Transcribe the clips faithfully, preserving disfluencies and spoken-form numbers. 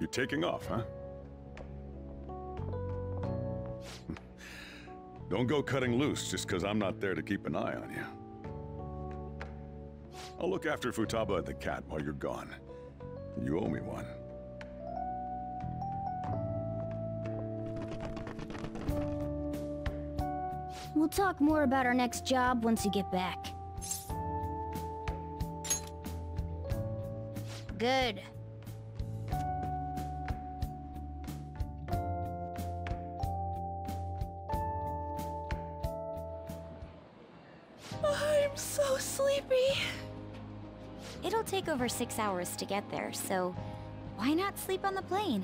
You're taking off, huh? Don't go cutting loose just because I'm not there to keep an eye on you. I'll look after Futaba and the cat while you're gone. You owe me one. We'll talk more about our next job once you get back. Good. I'm so sleepy. It'll take over six hours to get there, so why not sleep on the plane?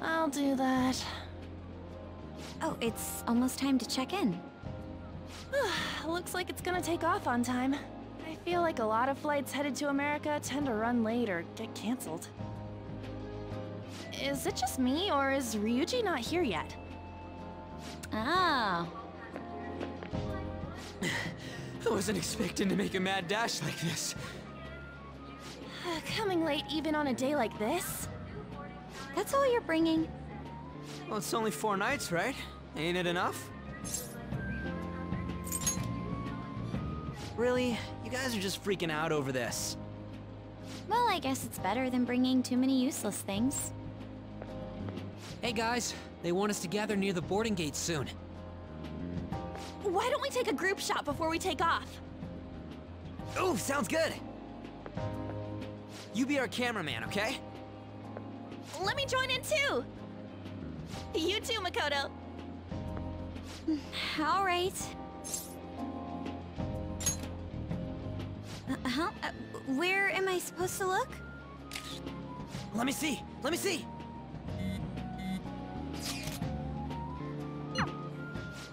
I'll do that. Oh, it's almost time to check in. Looks like it's gonna take off on time. I feel like a lot of flights headed to America tend to run late or get canceled. Is it just me, or is Ryuji not here yet? Oh. I wasn't expecting to make a mad dash like this. Coming late even on a day like this? That's all you're bringing? Well, it's only four nights, right? Ain't it enough? Really? You guys are just freaking out over this. Well, I guess it's better than bringing too many useless things. Hey guys, they want us to gather near the boarding gate soon. Why don't we take a group shot before we take off? Ooh, sounds good! You be our cameraman, okay? Let me join in too! You too, Makoto! Alright. Uh, huh? Uh, where am I supposed to look? Let me see! Let me see!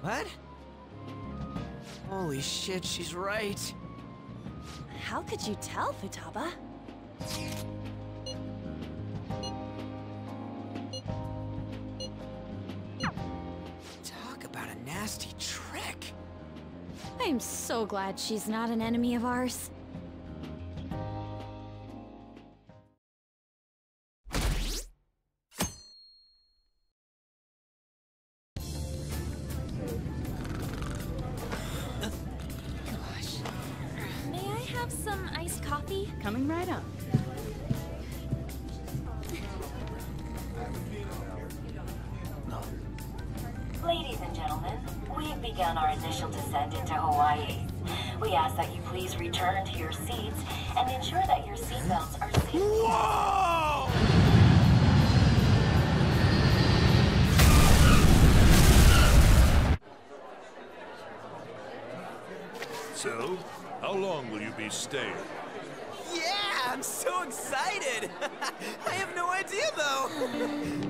What? Holy shit, she's right! How could you tell, Futaba? Trick. I am so glad she's not an enemy of ours. Gosh. May I have some iced coffee? Coming right up. Ladies and gentlemen, we've begun our initial descent into Hawaii. We ask that you please return to your seats and ensure that your seatbelts are safe. Whoa! So, how long will you be staying? Yeah, I'm so excited! I have no idea though!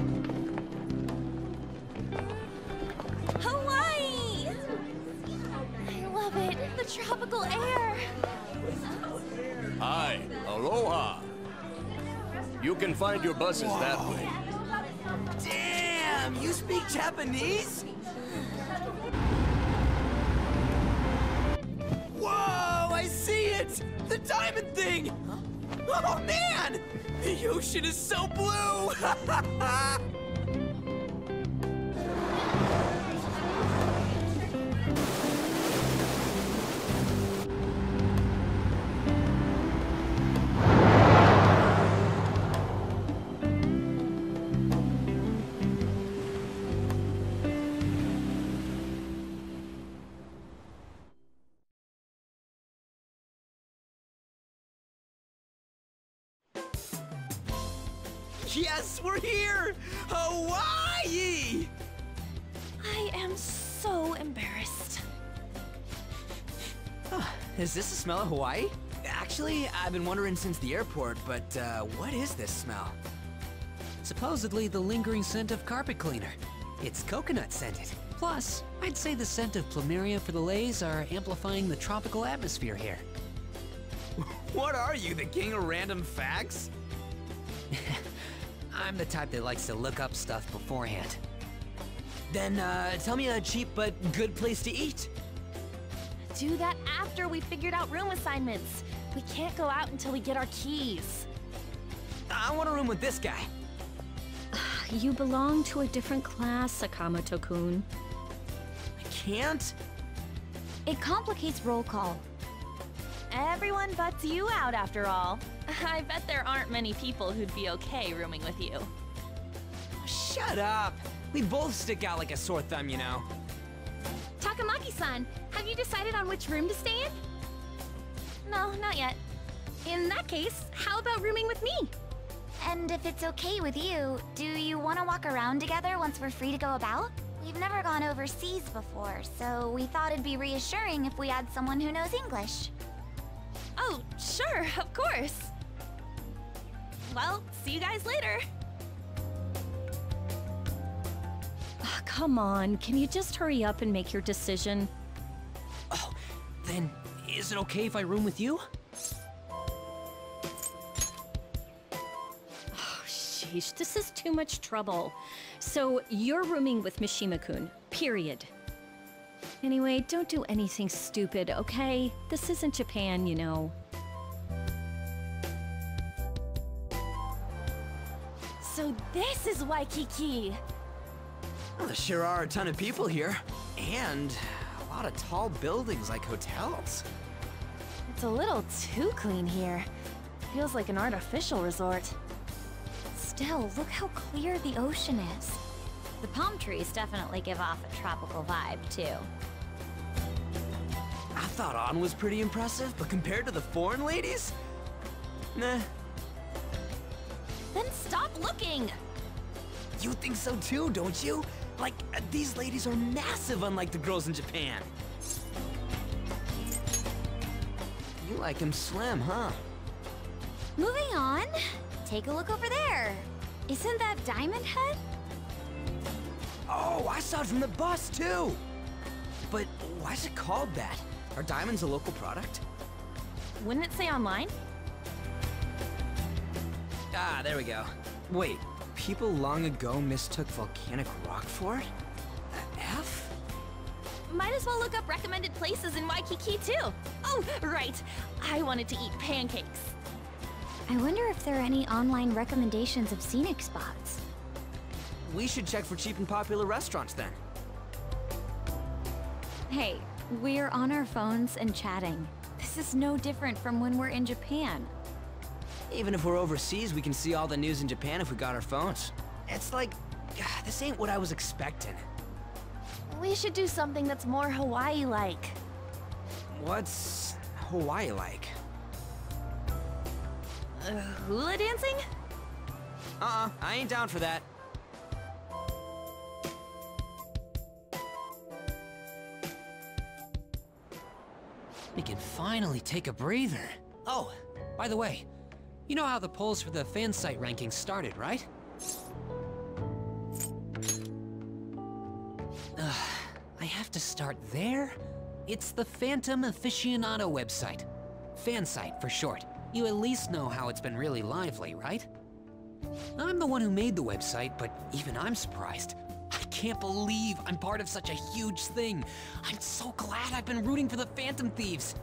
Hawaii! I love it. The tropical air. Hi. Aloha. You can find your buses Whoa. that way. Damn! You speak Japanese? Whoa! I see it! The diamond thing! Oh, man! The ocean is so blue! Yes, we're here! Hawaii! I am so embarrassed. Oh, is this the smell of Hawaii? Actually, I've been wondering since the airport, but uh, what is this smell? Supposedly the lingering scent of carpet cleaner. It's coconut scented. Plus, I'd say the scent of plumeria fritillades are amplifying the tropical atmosphere here. What are you, the king of random facts? I'm the type that likes to look up stuff beforehand. Then, uh, tell me a cheap but good place to eat. Do that after we figured out room assignments. We can't go out until we get our keys. I want to room with this guy. You belong to a different class, Sakamoto-kun. I can't? It complicates roll call. Everyone butts you out after all. I bet there aren't many people who'd be okay rooming with you. Shut up! We both stick out like a sore thumb, you know. Takamaki-san, have you decided on which room to stay in? No, not yet. In that case, how about rooming with me? And if it's okay with you, do you want to walk around together once we're free to go about? We've never gone overseas before, so we thought it'd be reassuring if we had someone who knows English. Oh, sure, of course. Well, see you guys later. Oh, come on, can you just hurry up and make your decision? Oh, then is it okay if I room with you? Oh, sheesh, this is too much trouble. So you're rooming with Mishima-kun, period. Anyway, don't do anything stupid, okay? This isn't Japan, you know. So this is Waikiki! Well, there sure are a ton of people here. And a lot of tall buildings like hotels. It's a little too clean here. Feels like an artificial resort. Still, look how clear the ocean is. The palm trees definitely give off a tropical vibe, too. I thought On was pretty impressive, but compared to the foreign ladies? Nah. Then stop looking! You think so too, don't you? Like, these ladies are massive, unlike the girls in Japan. You like them slim, huh? Moving on. Take a look over there. Isn't that Diamond Head? Oh, I saw it from the bus, too! But why is it called that? Are diamonds a local product? Wouldn't it say online? Ah, there we go. Wait, people long ago mistook volcanic rock for it? The F? Might as well look up recommended places in Waikiki, too! Oh, right! I wanted to eat pancakes. I wonder if there are any online recommendations of scenic spots. We should check for cheap and popular restaurants, then. Hey, we're on our phones and chatting. This is no different from when we're in Japan. Even if we're overseas, we can see all the news in Japan if we got our phones. It's like, this ain't what I was expecting. We should do something that's more Hawaii-like. What's Hawaii-like? Uh, hula dancing? Uh-uh, I ain't down for that. We can finally take a breather. Oh, by the way, you know how the polls for the fan site rankings started, right? Uh, I have to start there. It's the Phantom Aficionado website. Fan site for short. You at least know how it's been really lively, right? I'm the one who made the website, but even I'm surprised. I can't believe I'm part of such a huge thing. I'm so glad I've been rooting for the Phantom Thieves.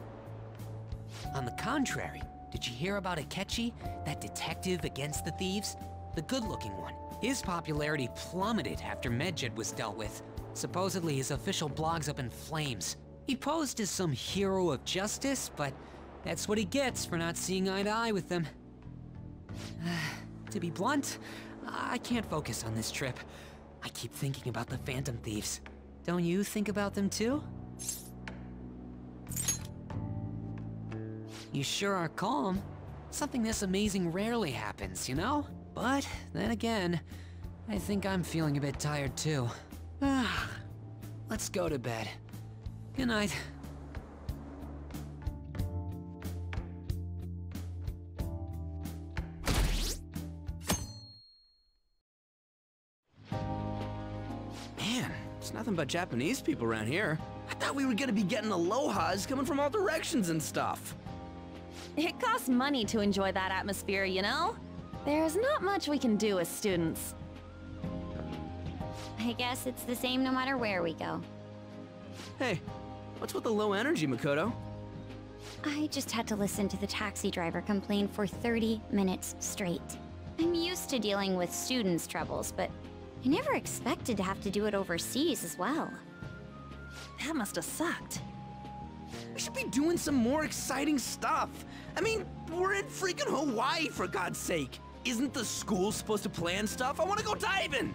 On the contrary, did you hear about Akechi, that detective against the thieves? The good-looking one. His popularity plummeted after Medjed was dealt with. Supposedly his official blog's up in flames. He posed as some hero of justice, but that's what he gets for not seeing eye to eye with them. To be blunt, I can't focus on this trip. I keep thinking about the Phantom Thieves. Don't you think about them too? You sure are calm. Something this amazing rarely happens, you know? But then again, I think I'm feeling a bit tired too. Let's go to bed. Good night. Nothing but Japanese people around here. I thought we were gonna be getting alohas coming from all directions and stuff. It costs money to enjoy that atmosphere, you know? There's not much we can do as students. I guess it's the same no matter where we go. Hey, what's with the low energy, Makoto? I just had to listen to the taxi driver complain for thirty minutes straight. I'm used to dealing with students' troubles, but I never expected to have to do it overseas as well. That must have sucked. We should be doing some more exciting stuff. I mean, we're in freaking Hawaii, for God's sake. Isn't the school supposed to plan stuff? I want to go diving!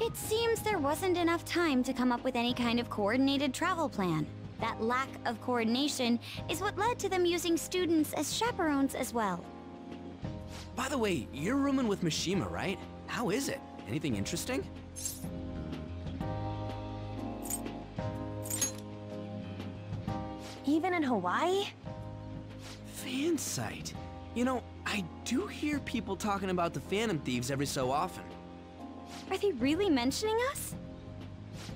It seems there wasn't enough time to come up with any kind of coordinated travel plan. That lack of coordination is what led to them using students as chaperones as well. By the way, you're rooming with Mishima, right? How is it? Anything interesting? Even in Hawaii? Fan site. You know, I do hear people talking about the Phantom Thieves every so often. Are they really mentioning us?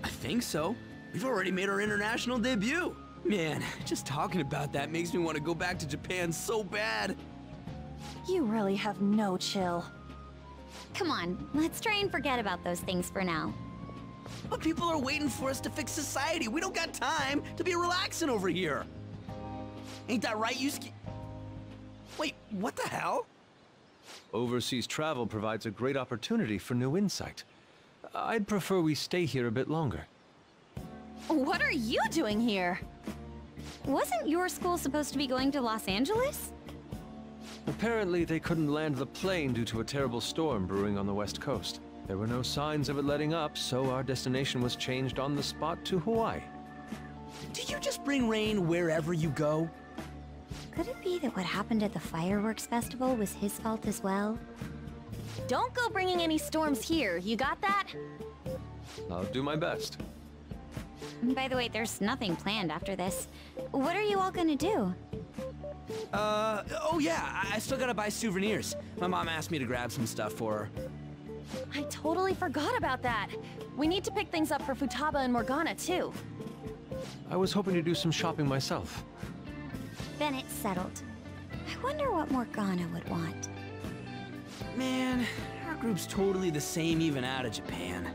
I think so. We've already made our international debut. Man, just talking about that makes me want to go back to Japan so bad. You really have no chill. Come on, let's try and forget about those things for now. But people are waiting for us to fix society. We don't got time to be relaxing over here. Ain't that right, Yusuke? Wait, what the hell? Overseas travel provides a great opportunity for new insight. I'd prefer we stay here a bit longer. What are you doing here? Wasn't your school supposed to be going to Los Angeles? Apparently, they couldn't land the plane due to a terrible storm brewing on the West Coast. There were no signs of it letting up, so our destination was changed on the spot to Hawaii. Do you just bring rain wherever you go? Could it be that what happened at the fireworks festival was his fault as well? Don't go bringing any storms here, you got that? I'll do my best. By the way, there's nothing planned after this. What are you all gonna do? Uh, oh yeah, I still gotta buy souvenirs. My mom asked me to grab some stuff for her. I totally forgot about that. We need to pick things up for Futaba and Morgana, too. I was hoping to do some shopping myself. Then it's settled. I wonder what Morgana would want. Man, our group's totally the same even out of Japan.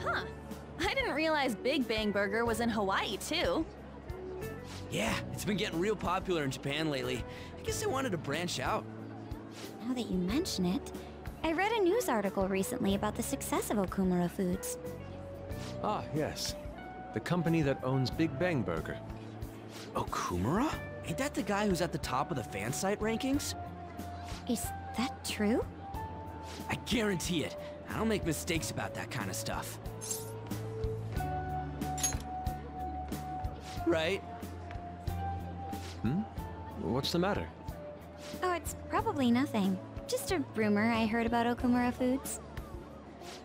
Huh. I didn't realize Big Bang Burger was in Hawaii, too. Yeah, it's been getting real popular in Japan lately. I guess they wanted to branch out. Now that you mention it, I read a news article recently about the success of Okumura Foods. Ah, yes. The company that owns Big Bang Burger. Okumura? Ain't that the guy who's at the top of the fan site rankings? Is that true? I guarantee it. I don't make mistakes about that kind of stuff. Right? Hmm? What's the matter? Oh, it's probably nothing. Just a rumor I heard about Okumura Foods.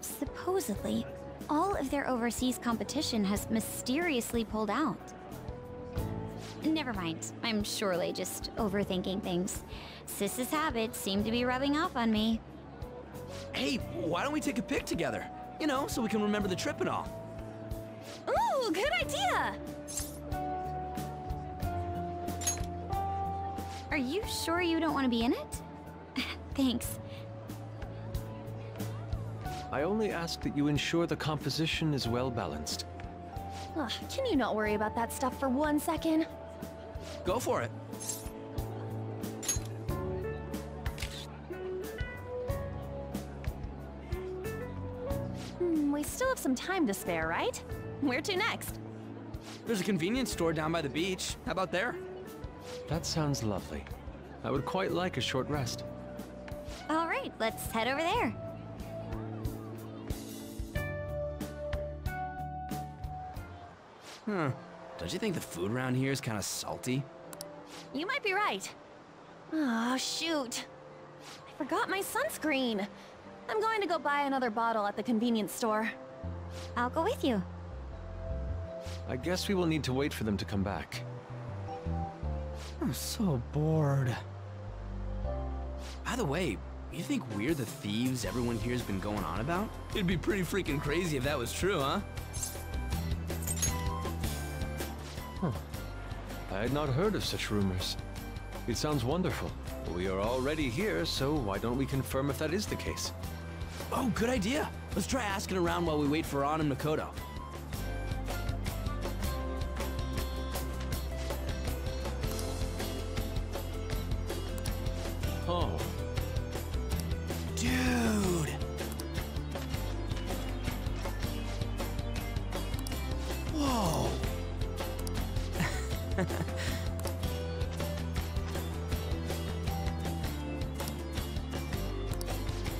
Supposedly, all of their overseas competition has mysteriously pulled out. Never mind. I'm surely just overthinking things. Sis's habits seem to be rubbing off on me. Hey, why don't we take a pic together? You know, so we can remember the trip and all. Ooh, good idea! Are you sure you don't want to be in it? Thanks. I only ask that you ensure the composition is well balanced. Ugh, can you not worry about that stuff for one second? Go for it. Hmm, we still have some time to spare, right? Where to next? There's a convenience store down by the beach. How about there? That sounds lovely. I would quite like a short rest. All right, let's head over there. Hmm. Don't you think the food around here is kind of salty? You might be right. Oh, shoot. I forgot my sunscreen. I'm going to go buy another bottle at the convenience store. I'll go with you. I guess we will need to wait for them to come back. I'm so bored. By the way, you think we're the thieves everyone here's been going on about? It'd be pretty freaking crazy if that was true, huh? Huh. I had not heard of such rumors. It sounds wonderful. We are already here, so why don't we confirm if that is the case? Oh, good idea. Let's try asking around while we wait for An and Makoto.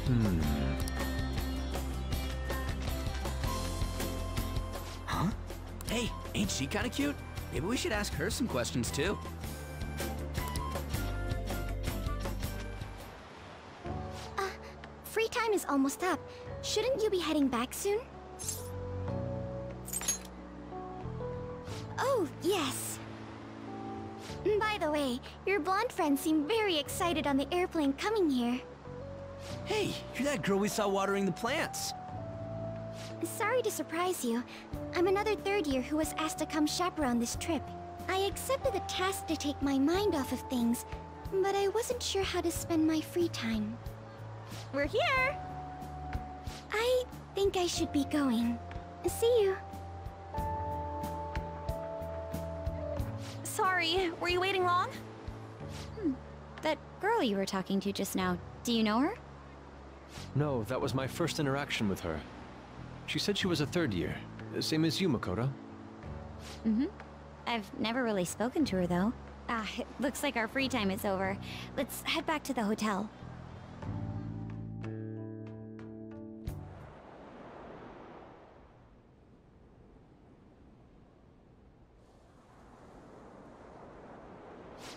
Hmm. Huh? Hey, ain't she kind of cute? Maybe we should ask her some questions too. Uh, free time is almost up. Shouldn't you be heading back soon? Oh, yes. By the way, your blonde friend seemed very excited on the airplane coming here. Hey, you're that girl we saw watering the plants. Sorry to surprise you. I'm another third year who was asked to come chaperone this trip. I accepted the task to take my mind off of things, but I wasn't sure how to spend my free time. We're here! I think I should be going. See you. Sorry, were you waiting long? Hmm. That girl you were talking to just now, do you know her? No, that was my first interaction with her. She said she was a third year, same as you, Makoto. Mm-hmm. I've never really spoken to her, though. Ah, it looks like our free time is over. Let's head back to the hotel.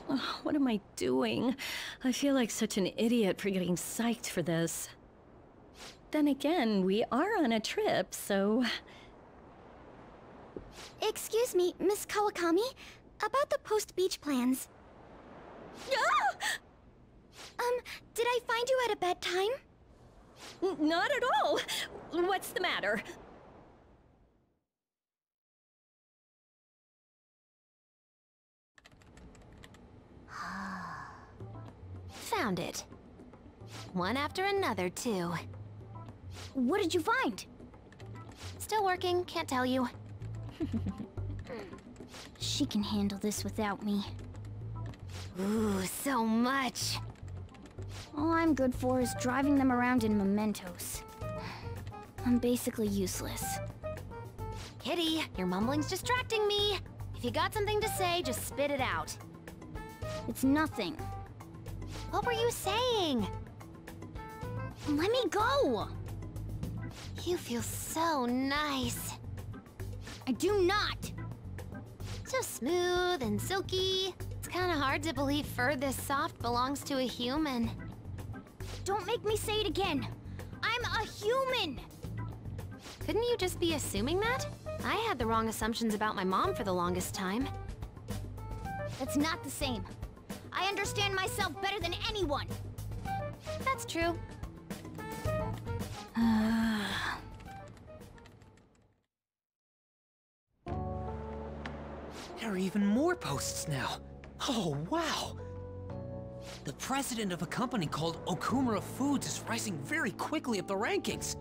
Oh, what am I doing? I feel like such an idiot for getting psyched for this. Then again, we are on a trip, so... Excuse me, Miss Kawakami? About the post-beach plans. um, did I find you at a bad time? N- not at all! What's the matter? Found it. One after another, too. What did you find? Still working, can't tell you. She can handle this without me. Ooh, so much. All I'm good for is driving them around in mementos. I'm basically useless. Kitty, your mumbling's distracting me. If you got something to say, just spit it out. It's nothing. What were you saying? Let me go! You feel so nice. I do not! So smooth and silky. It's kind of hard to believe fur this soft belongs to a human. Don't make me say it again. I'm a human! Couldn't you just be assuming that? I had the wrong assumptions about my mom for the longest time. That's not the same. I understand myself better than anyone! That's true. There are even more posts now. Oh, wow! The president of a company called Okumura Foods is rising very quickly up the rankings.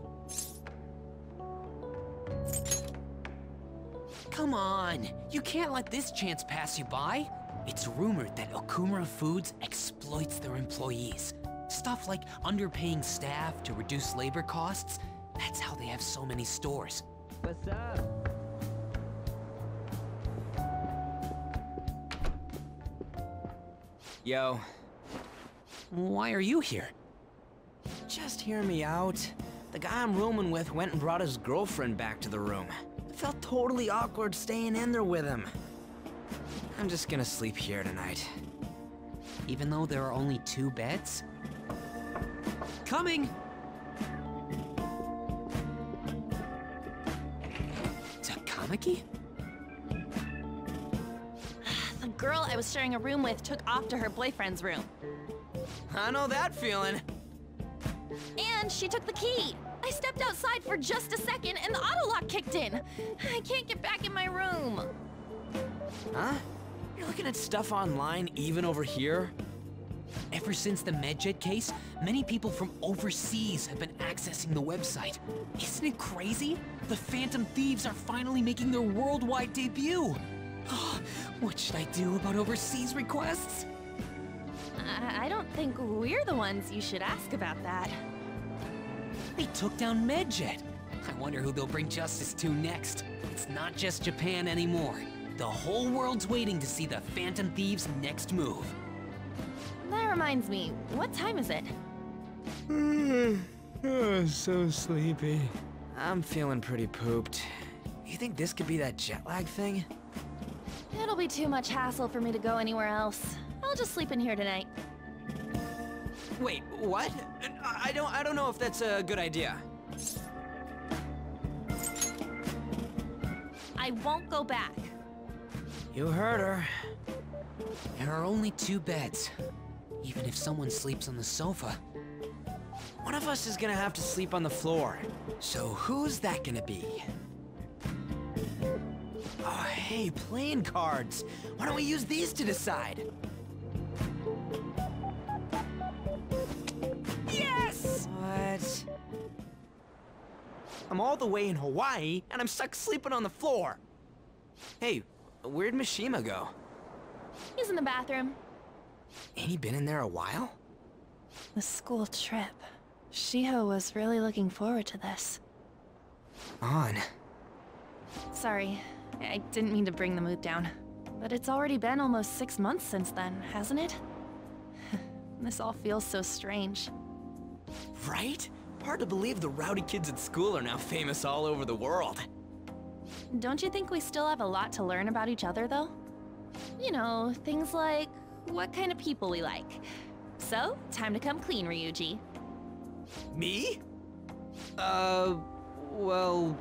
Come on! You can't let this chance pass you by! It's rumored that Okumura Foods exploits their employees. Stuff like underpaying staff to reduce labor costs. That's how they have so many stores. What's up? Yo. Why are you here? Just hear me out. The guy I'm rooming with went and brought his girlfriend back to the room. I felt totally awkward staying in there with him. I'm just gonna sleep here tonight. Even though there are only two beds? Coming! Takamaki? The girl I was sharing a room with took off to her boyfriend's room. I know that feeling. And she took the key! I stepped outside for just a second and the auto lock kicked in! I can't get back in my room! Huh? You're looking at stuff online even over here? Ever since the Medjed case, many people from overseas have been accessing the website. Isn't it crazy? The Phantom Thieves are finally making their worldwide debut! What should I do about overseas requests? I, I don't think we're the ones you should ask about that. They took down Medjed. I wonder who they'll bring justice to next. It's not just Japan anymore. The whole world's waiting to see the Phantom Thieves' next move. That reminds me, what time is it? Oh, so sleepy. I'm feeling pretty pooped. You think this could be that jet lag thing? It'll be too much hassle for me to go anywhere else. I'll just sleep in here tonight. Wait, what? I don't I don't know if that's a good idea. I won't go back. You heard her. There are only two beds. Even if someone sleeps on the sofa, one of us is gonna have to sleep on the floor. So who's that gonna be? Oh, hey, playing cards. Why don't we use these to decide? Yes! What? I'm all the way in Hawaii, and I'm stuck sleeping on the floor. Hey, where'd Mishima go? He's in the bathroom. Ain't he been in there a while? The school trip. Shiho was really looking forward to this. On. Sorry, I didn't mean to bring the mood down. But it's already been almost six months since then, hasn't it? This all feels so strange. Right? Hard to believe the rowdy kids at school are now famous all over the world. Don't you think we still have a lot to learn about each other, though? You know, things like what kind of people we like. So, time to come clean, Ryuji. Me? Uh, well,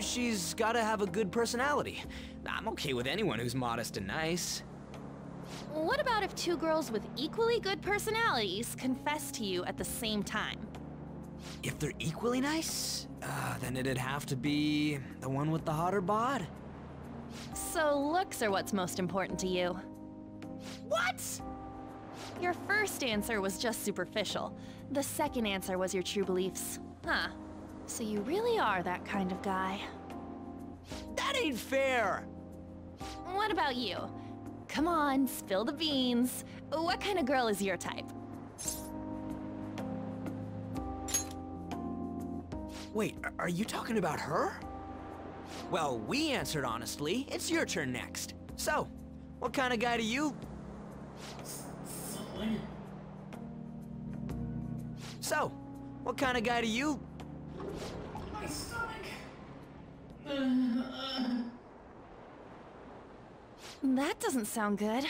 she's gotta have a good personality. I'm okay with anyone who's modest and nice. What about if two girls with equally good personalities confess to you at the same time? If they're equally nice, uh, then it'd have to be the one with the hotter bod. So looks are what's most important to you. What? Your first answer was just superficial. The second answer was your true beliefs. Huh. So you really are that kind of guy. That ain't fair! What about you? Come on, spill the beans. What kind of girl is your type? Wait, are you talking about her? Well, we answered honestly. It's your turn next. So, what kind of guy do you... So, what kind of guy do you... My stomach... That doesn't sound good.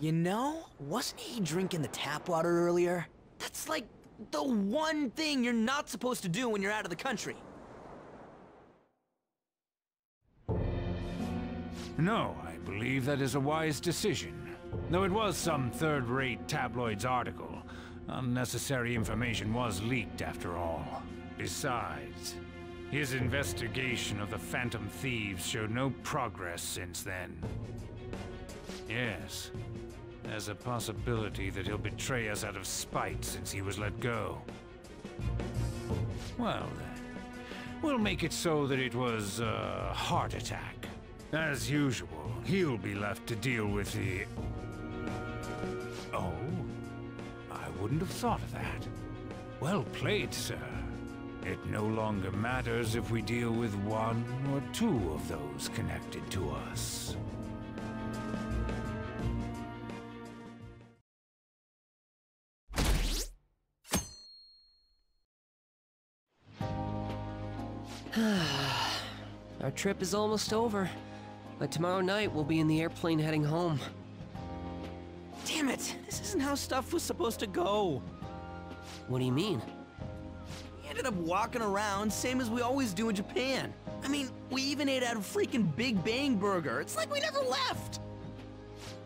You know, wasn't he drinking the tap water earlier? That's like the one thing you're not supposed to do when you're out of the country. No, I believe that is a wise decision. Though it was some third-rate tabloid's article. Unnecessary information was leaked after all. Besides, his investigation of the Phantom Thieves showed no progress since then. Yes, there's a possibility that he'll betray us out of spite since he was let go. Well then, we'll make it so that it was a heart attack. As usual, he'll be left to deal with the... Oh, I wouldn't have thought of that. Well played, sir. It no longer matters if we deal with one or two of those connected to us. Our trip is almost over. But tomorrow night, we'll be in the airplane heading home. Damn it! This isn't how stuff was supposed to go! What do you mean? We ended up walking around, same as we always do in Japan. I mean, we even ate out of freaking Big Bang Burger. It's like we never left!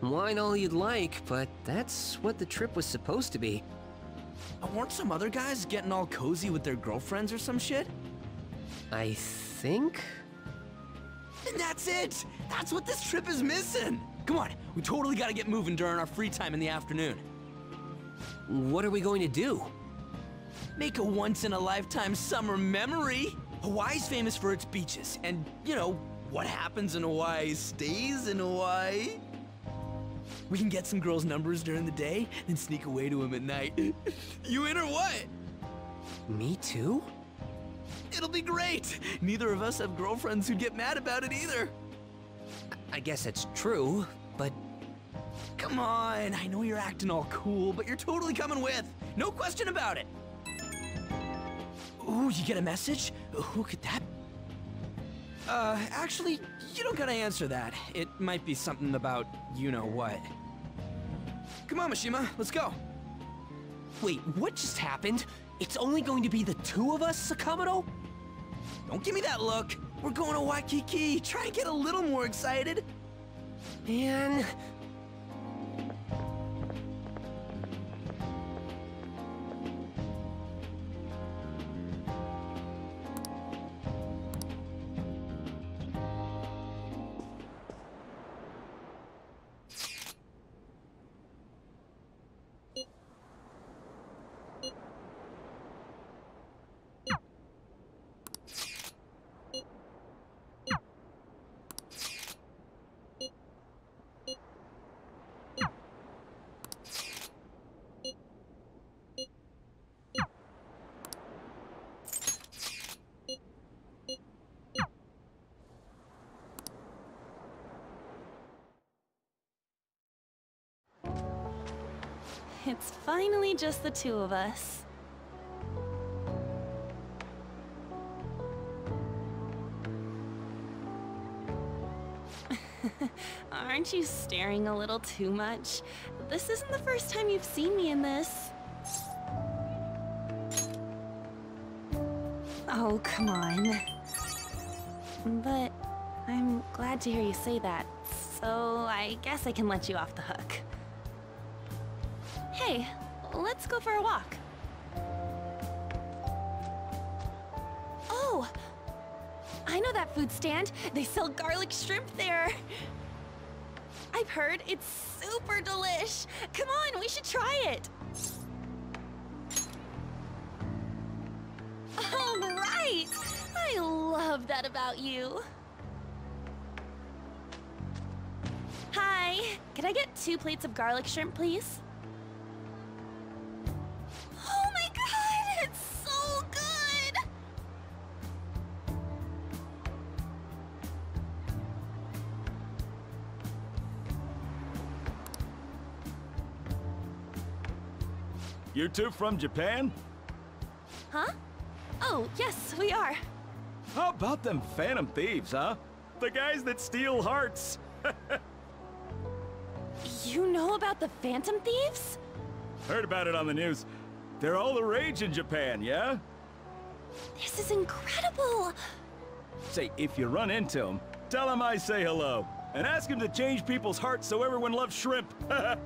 Whine all you'd like, but that's what the trip was supposed to be. But weren't some other guys getting all cozy with their girlfriends or some shit? I think... And that's it! That's what this trip is missing! Come on, we totally gotta get moving during our free time in the afternoon. What are we going to do? Make a once-in-a-lifetime summer memory! Hawaii's famous for its beaches, and, you know, what happens in Hawaii stays in Hawaii. We can get some girls' numbers during the day, then sneak away to them at night. You in or what? Me too? It'll be great! Neither of us have girlfriends who get mad about it either. I guess it's true, but... Come on, I know you're acting all cool, but you're totally coming with! No question about it! Ooh, you get a message? Who could that be? Uh, actually, you don't gotta answer that. It might be something about you-know-what. Come on, Mishima, let's go! Wait, what just happened? It's only going to be the two of us, Sakamoto? Don't give me that look! We're going to Waikiki! Try and get a little more excited! Man... It's finally just the two of us. Aren't you staring a little too much? This isn't the first time you've seen me in this. Oh, come on. But I'm glad to hear you say that, so I guess I can let you off the hook. Hey, let's go for a walk. Oh! I know that food stand. They sell garlic shrimp there. I've heard it's super delish. Come on, we should try it. All right! I love that about you. Hi, could I get two plates of garlic shrimp, please? You two from Japan? Huh? Oh, yes, we are. How about them Phantom Thieves, huh? The guys that steal hearts. You know about the Phantom Thieves? Heard about it on the news. They're all the rage in Japan, yeah? This is incredible! Say, if you run into them, tell them I say hello. And ask them to change people's hearts so everyone loves shrimp. Uh,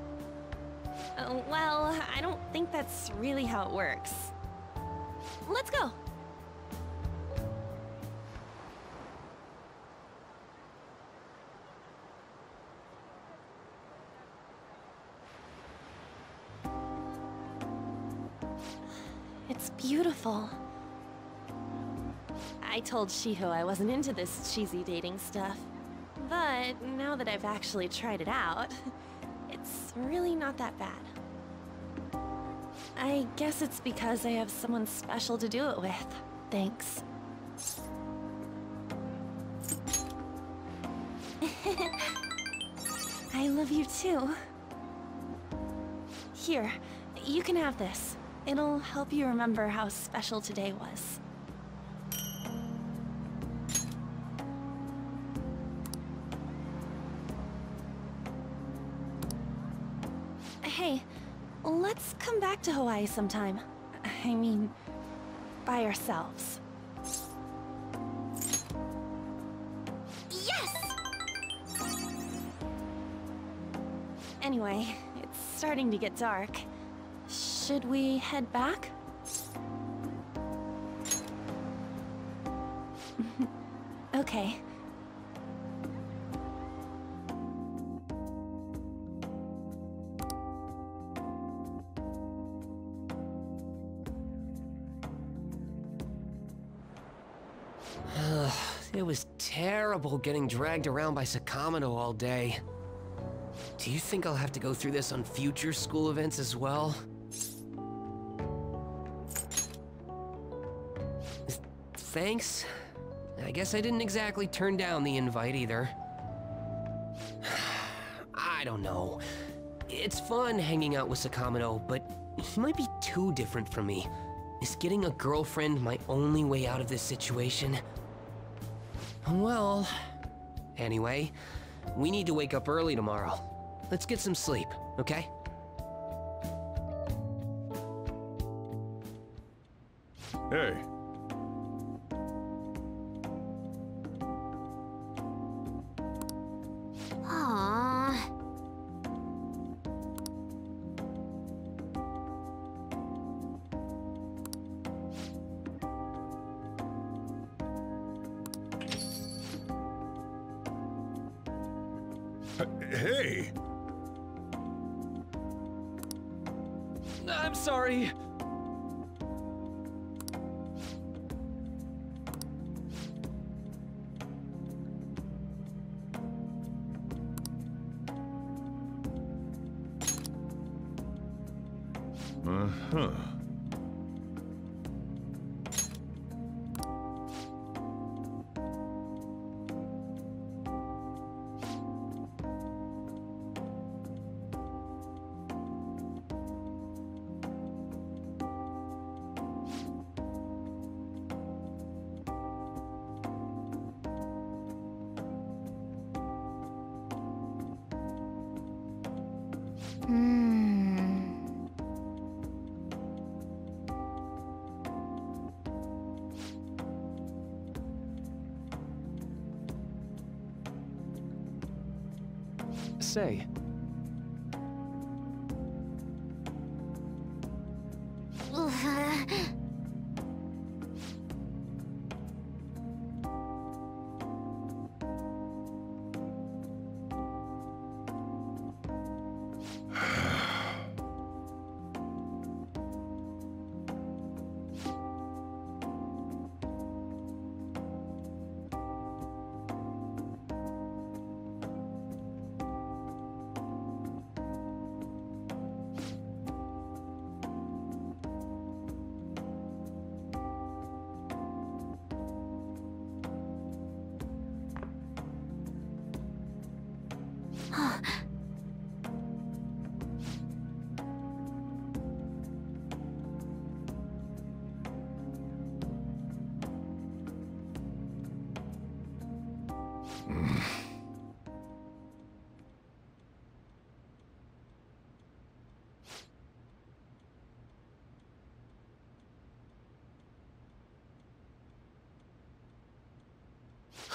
well, I don't think that's really how it works. Let's go! It's beautiful. I told Shiho I wasn't into this cheesy dating stuff. But now that I've actually tried it out, it's really not that bad. I guess it's because I have someone special to do it with. Thanks. I love you too. Here, you can have this. It'll help you remember how special today was. Hey. Let's come back to Hawaii sometime. I mean, by ourselves. Yes! Anyway, it's starting to get dark. Should we head back? Okay. It was terrible getting dragged around by Sakamoto all day. Do you think I'll have to go through this on future school events as well? Thanks. I guess I didn't exactly turn down the invite either. I don't know. It's fun hanging out with Sakamoto, but he might be too different from me. Is getting a girlfriend my only way out of this situation? Well... Anyway, we need to wake up early tomorrow. Let's get some sleep, okay? Hey. Hey! I'm sorry. Uh-huh. Say.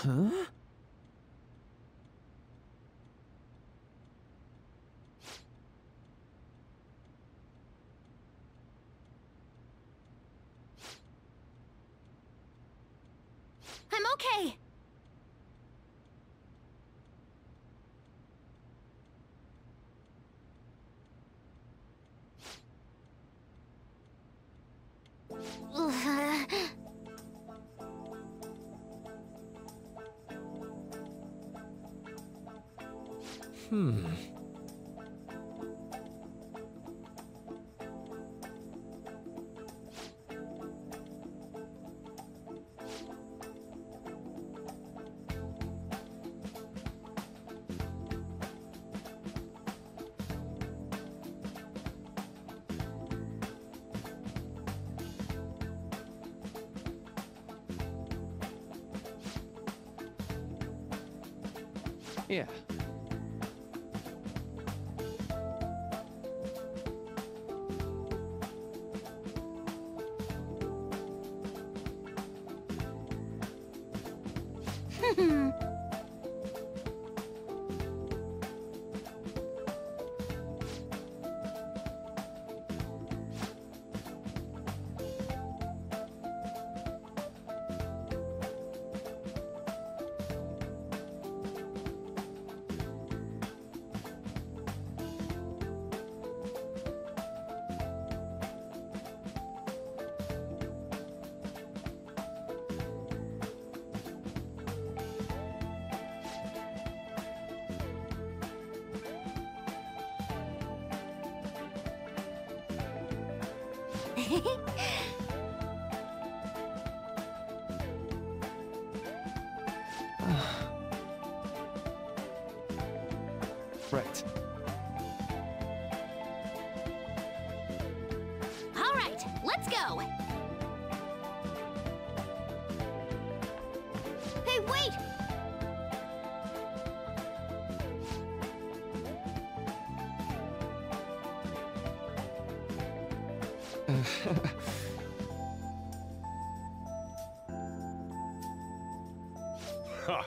Huh? I'm okay. Hmm. Yeah. Right. All right, let's go. Hey, wait! Ha!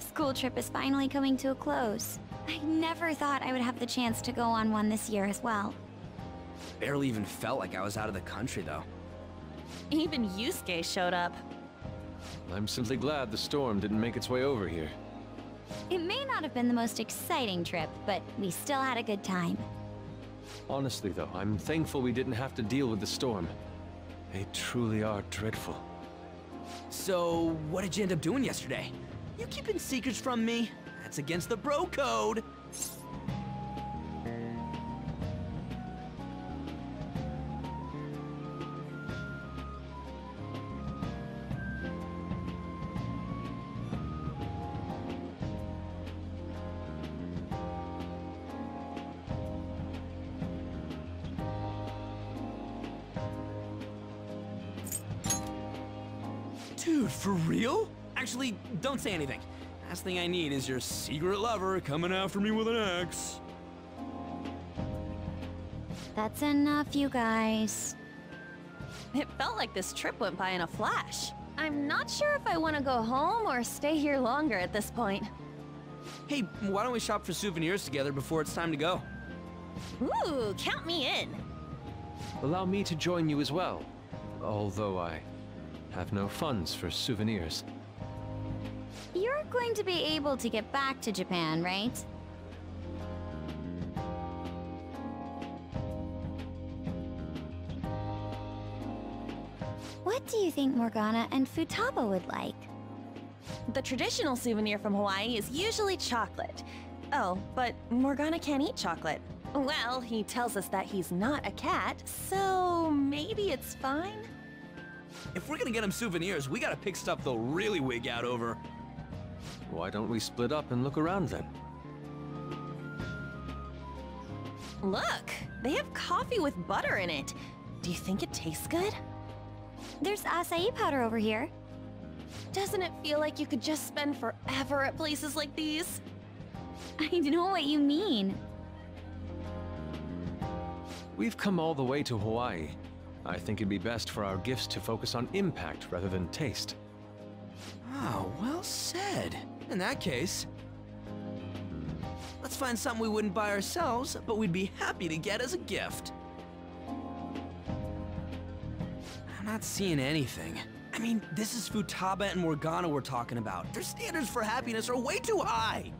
School trip is finally coming to a close. I never thought I would have the chance to go on one this year as well. Barely even felt like I was out of the country, though. Even Yusuke showed up. I'm simply glad the storm didn't make its way over here. It may not have been the most exciting trip, but we still had a good time. Honestly, though, I'm thankful we didn't have to deal with the storm. They truly are dreadful. So, what did you end up doing yesterday? You keeping secrets from me? That's against the bro code! Dude, for real? Actually, don't say anything. Last thing I need is your secret lover coming after me with an axe. That's enough, you guys. It felt like this trip went by in a flash. I'm not sure if I want to go home or stay here longer at this point. Hey, why don't we shop for souvenirs together before it's time to go? Ooh, count me in. Allow me to join you as well, although I have no funds for souvenirs. You're going to be able to get back to Japan, right? What do you think Morgana and Futaba would like? The traditional souvenir from Hawaii is usually chocolate. Oh, but Morgana can't eat chocolate. Well, he tells us that he's not a cat, so maybe it's fine? If we're gonna get him souvenirs, we gotta pick stuff they'll really wig out over. Why don't we split up and look around then? Look! They have coffee with butter in it. Do you think it tastes good? There's acai powder over here. Doesn't it feel like you could just spend forever at places like these? I know what you mean. We've come all the way to Hawaii. I think it'd be best for our gifts to focus on impact rather than taste. Oh, well said. In that case, let's find something we wouldn't buy ourselves, but we'd be happy to get as a gift. I'm not seeing anything. I mean, this is Futaba and Morgana we're talking about. Their standards for happiness are way too high!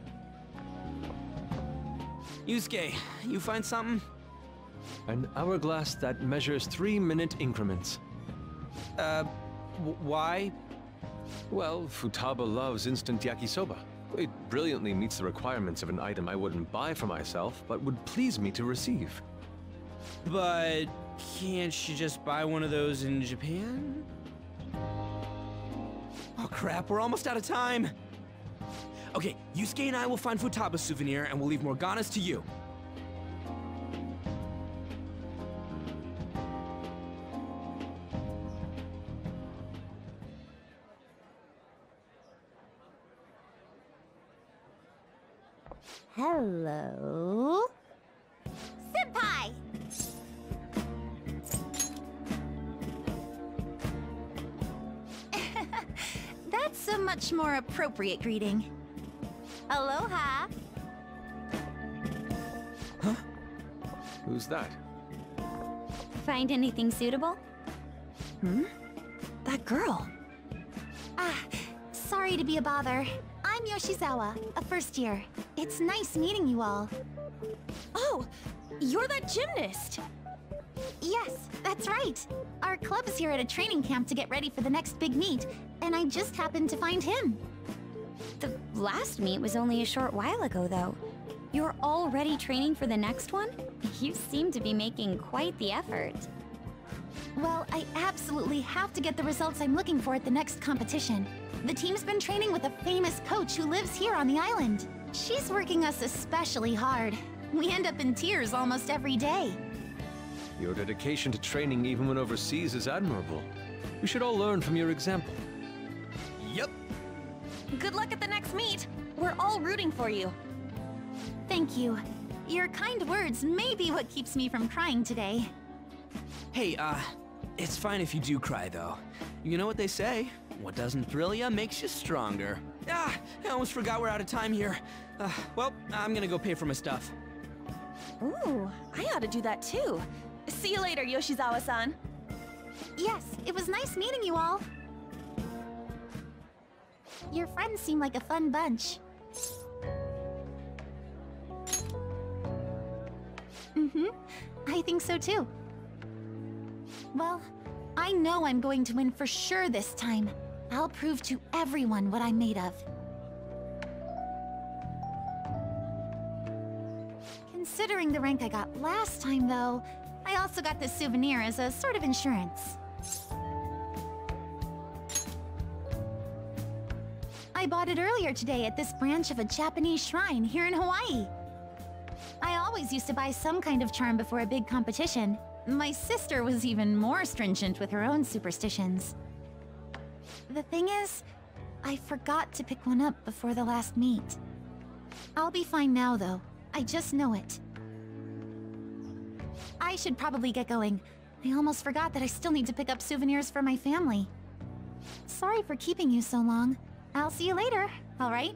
Yusuke, you find something? An hourglass that measures three-minute increments. Uh, why? Well, Futaba loves instant yakisoba. It brilliantly meets the requirements of an item I wouldn't buy for myself, but would please me to receive. But can't she just buy one of those in Japan? Oh crap, we're almost out of time! Okay, Yusuke and I will find Futaba's souvenir, and we'll leave Morgana's to you. Hello? Senpai! That's a much more appropriate greeting. Aloha! Huh? Who's that? Find anything suitable? Hmm? That girl. Ah, sorry to be a bother. I'm Yoshizawa, a first year. It's nice meeting you all. Oh, you're that gymnast! Yes, that's right. Our club's here at a training camp to get ready for the next big meet, and I just happened to find him. Last meet was only a short while ago, though. You're already training for the next one? You seem to be making quite the effort. Well, I absolutely have to get the results I'm looking for at the next competition. The team's been training with a famous coach who lives here on the island. She's working us especially hard. We end up in tears almost every day. Your dedication to training even when overseas is admirable. We should all learn from your example. Yep. Good luck at the next meet. We're all rooting for you. Thank you. Your kind words may be what keeps me from crying today. Hey, uh, it's fine if you do cry, though. You know what they say? What doesn't thrill ya makes you stronger. Ah, I almost forgot we're out of time here. Uh, well, I'm gonna go pay for my stuff. Ooh, I ought to do that too. See you later, Yoshizawa-san. Yes, it was nice meeting you all. Your friends seem like a fun bunch. Mm-hmm. I think so too. Well, I know I'm going to win for sure this time. I'll prove to everyone what I'm made of. Considering the rank I got last time, though, I also got this souvenir as a sort of insurance. I bought it earlier today at this branch of a Japanese shrine here in Hawaii. I always used to buy some kind of charm before a big competition. My sister was even more stringent with her own superstitions. The thing is, I forgot to pick one up before the last meet. I'll be fine now, though. I just know it. I should probably get going. I almost forgot that I still need to pick up souvenirs for my family. Sorry for keeping you so long. I'll see you later, all right?